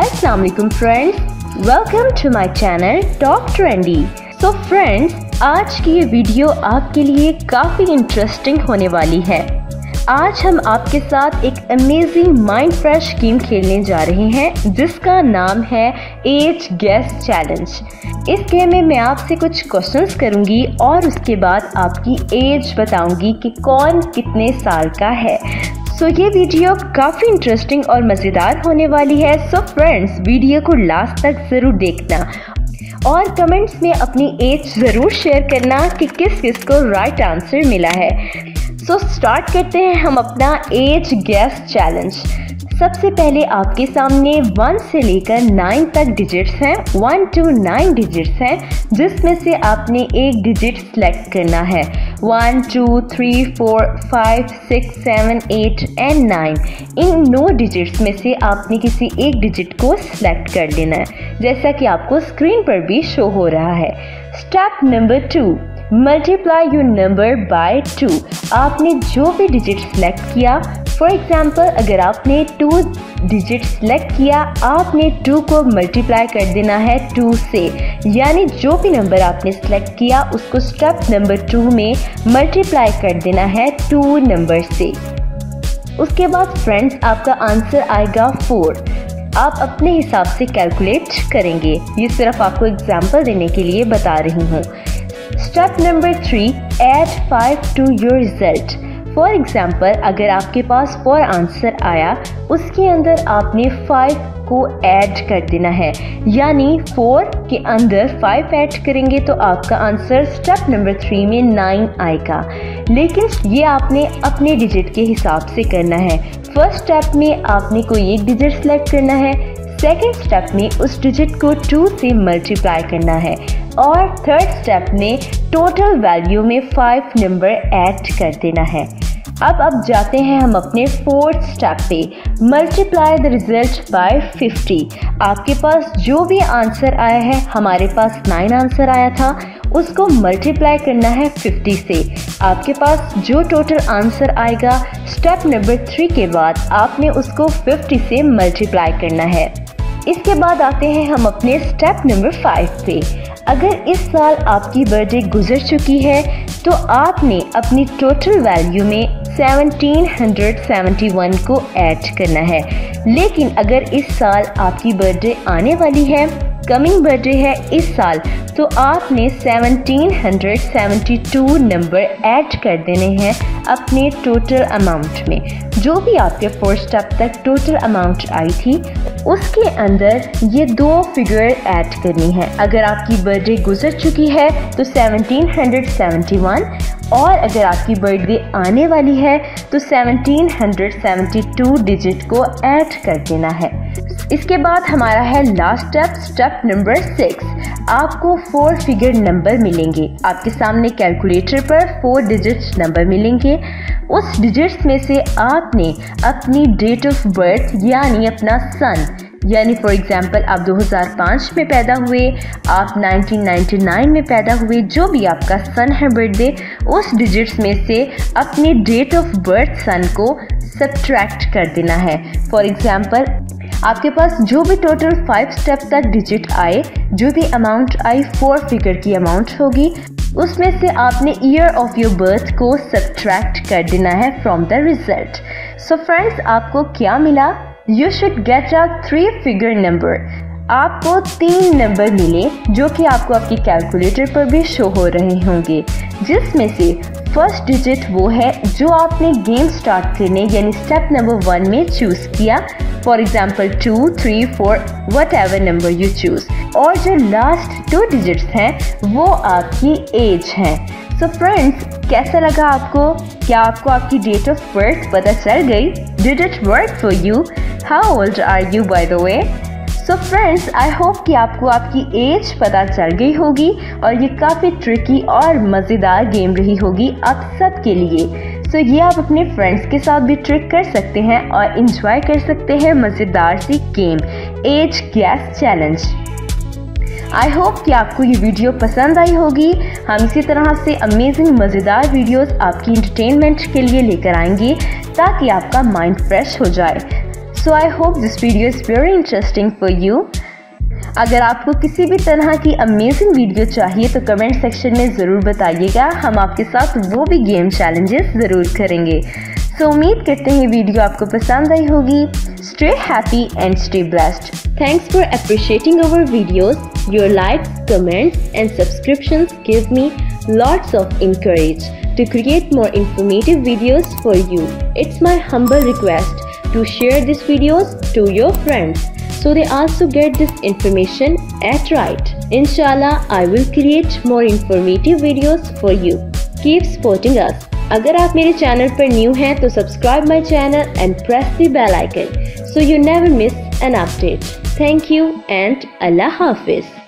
Assalamu alaikum friends, welcome to my channel Talk Trendy. So friends, आज की ये video आपके लिए काफ़ी इंटरेस्टिंग होने वाली है। आज हम आपके साथ एक अमेजिंग माइंड फ्रेश गेम खेलने जा रहे हैं जिसका नाम है एज गेस चैलेंज। इस गेम में मैं आपसे कुछ क्वेश्चंस करूंगी और उसके बाद आपकी एज बताऊंगी कि कौन कितने साल का है। तो ये वीडियो काफ़ी इंटरेस्टिंग और मज़ेदार होने वाली है। सो फ्रेंड्स, वीडियो को लास्ट तक ज़रूर देखना और कमेंट्स में अपनी एज ज़रूर शेयर करना कि किस किस को राइट आंसर मिला है। सो स्टार्ट करते हैं हम अपना एज गैस चैलेंज। सबसे पहले आपके सामने 1 से लेकर 9 तक डिजिट्स हैं, 1 to 9 डिजिट्स हैं, जिसमें से आपने एक डिजिट सेलेक्ट करना है। 1, 2, 3, 4, 5, 6, 7, 8 and 9 इन 9 डिजिट्स में से आपने किसी एक डिजिट को सिलेक्ट कर लेना है, जैसा कि आपको स्क्रीन पर भी शो हो रहा है। Step number 2, multiply your number by 2। आपने जो भी डिजिट सेलेक्ट किया, फॉर एग्ज़ाम्पल अगर आपने 2 डिजिट सेलेक्ट किया, आपने 2 को मल्टीप्लाई कर देना है 2 से, यानी जो भी नंबर आपने सेलेक्ट किया उसको स्टेप नंबर 2 में मल्टीप्लाई कर देना है 2 नंबर से। उसके बाद फ्रेंड्स आपका आंसर आएगा 4। आप अपने हिसाब से कैलकुलेट करेंगे, ये सिर्फ आपको एग्ज़ाम्पल देने के लिए बता रही हूँ। Step number 3, add 5 to your result. For example अगर आपके पास 4 आंसर आया, उसके अंदर आपने 5 को ऐड कर देना है, यानी 4 के अंदर 5 ऐड करेंगे तो आपका आंसर स्टेप नंबर 3 में 9 आएगा। लेकिन ये आपने अपने डिजिट के हिसाब से करना है। फर्स्ट स्टेप में आपने कोई एक डिजिट सेलेक्ट करना है, सेकेंड स्टेप में उस डिजिट को 2 से मल्टीप्लाई करना है और थर्ड स्टेप में टोटल वैल्यू में 5 नंबर ऐड कर देना है। अब जाते हैं हम अपने फोर्थ स्टेप पे, मल्टीप्लाई द रिजल्ट बाय 50। आपके पास जो भी आंसर आया है, हमारे पास 9 आंसर आया था, उसको मल्टीप्लाई करना है 50 से। आपके पास जो टोटल आंसर आएगा स्टेप नंबर 3 के बाद आपने उसको 50 से मल्टीप्लाई करना है। इसके बाद आते हैं हम अपने स्टेप नंबर 5 पे। अगर इस साल आपकी बर्थडे गुजर चुकी है तो आपने अपनी टोटल वैल्यू में 1771 को ऐड करना है। लेकिन अगर इस साल आपकी बर्थडे आने वाली है, कमिंग बर्थडे है इस साल, तो आपने 1772 नंबर ऐड कर देने हैं अपने टोटल अमाउंट में। जो भी आपके फर्स्ट स्टेप तक टोटल अमाउंट आई थी, उसके अंदर ये 2 फिगर ऐड करनी है। अगर आपकी बर्थडे गुजर चुकी है तो 1771 और अगर आपकी बर्थडे आने वाली है तो 1772 डिजिट को ऐड कर देना है। इसके बाद हमारा है लास्ट स्टेप, स्टेप नंबर 6। आपको 4 फिगर नंबर मिलेंगे, आपके सामने कैलकुलेटर पर 4 डिजिट नंबर मिलेंगे। उस डिजिट्स में से आपने अपनी डेट ऑफ बर्थ यानी अपना सन, यानी फॉर एग्ज़ाम्पल आप 2005 में पैदा हुए, आप 1999 में पैदा हुए, जो भी आपका सन है बर्थडे, उस डिजिट्स में से अपनी डेट ऑफ बर्थ सन को सब्ट्रैक्ट कर देना है। फॉर एग्ज़ाम्पल आपके पास जो भी टोटल 5 स्टेप तक डिजिट आए, जो भी अमाउंट आई, 4 फिगर की अमाउंट होगी, उसमें से आपने ईयर ऑफ योर बर्थ को सब्ट्रैक्ट कर देना है from the result. So friends, आपको क्या मिला? You should get a 3-figure number. आपको 3 नंबर मिले जो कि आपको आपके कैलकुलेटर पर भी शो हो रहे होंगे, जिसमें से फर्स्ट डिजिट वो है जो आपने गेम स्टार्ट करने यानी स्टेप नंबर 1 में चूज़ किया, for example 2, 3, 4 whatever number you choose, और जो लास्ट 2 डिजिट्स हैं वो आपकी एज हैं। तो फ्रेंड्स, कैसा लगा आपको? क्या आपको आपकी डेट ऑफ बर्थ पता चल गई? Did it work for you? How old are you by the way? So friends, I hope कि आपको आपकी एज पता चल गई होगी और ये काफ़ी ट्रिकी और मज़ेदार गेम रही होगी आप सब के लिए। सो ये आप अपने फ्रेंड्स के साथ भी ट्रिक कर सकते हैं और इंजॉय कर सकते हैं मज़ेदार सी game age guess challenge. I hope कि आपको ये वीडियो पसंद आई होगी। हम इसी तरह से अमेजिंग मज़ेदार वीडियोस आपकी इंटरटेनमेंट के लिए लेकर आएंगे ताकि आपका माइंड फ्रेश हो जाए। So I hope this video is very interesting for you. अगर आपको किसी भी तरह की amazing वीडियो चाहिए तो कमेंट सेक्शन में ज़रूर बताइएगा, हम आपके साथ वो भी गेम चैलेंजेस ज़रूर करेंगे। तो उम्मीद करते हैं वीडियो आपको पसंद आई होगी। Stay happy and stay blessed. Thanks for appreciating our videos. Your likes, comments and subscriptions give me lots of encourage to create more informative videos for you. It's my humble request to share these videos to your friends so they also get this information at right. Inshallah, I will create more informative videos for you. Keep supporting us. अगर आप मेरे channel पर new हैं तो subscribe my channel and press the bell icon so you never miss an update. Thank you and अल्लाह हाफिज.